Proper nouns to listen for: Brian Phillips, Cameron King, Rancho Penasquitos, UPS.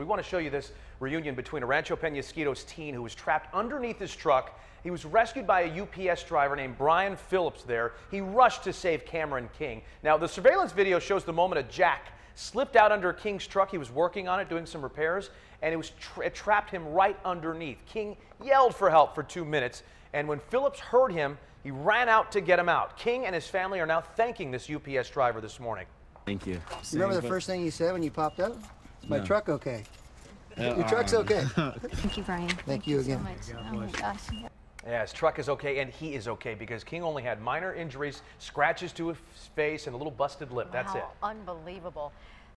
We want to show you this reunion between a Rancho Penasquitos teen who was trapped underneath his truck. He was rescued by a UPS driver named Brian Phillips there. He rushed to save Cameron King. Now, the surveillance video shows the moment a jack slipped out under King's truck. He was working on it, doing some repairs, and it trapped him right underneath. King yelled for help for 2 minutes, and when Phillips heard him, he ran out to get him out. King and his family are now thanking this UPS driver this morning. Thank you. You remember the first thing you said when you popped up? Is my truck okay? Your truck's okay. Thank you, Brian. Thank you again. So much. Oh my gosh. Yeah, his truck is okay, and he is okay, because King only had minor injuries, scratches to his face, and a little busted lip. Wow, that's it. Unbelievable.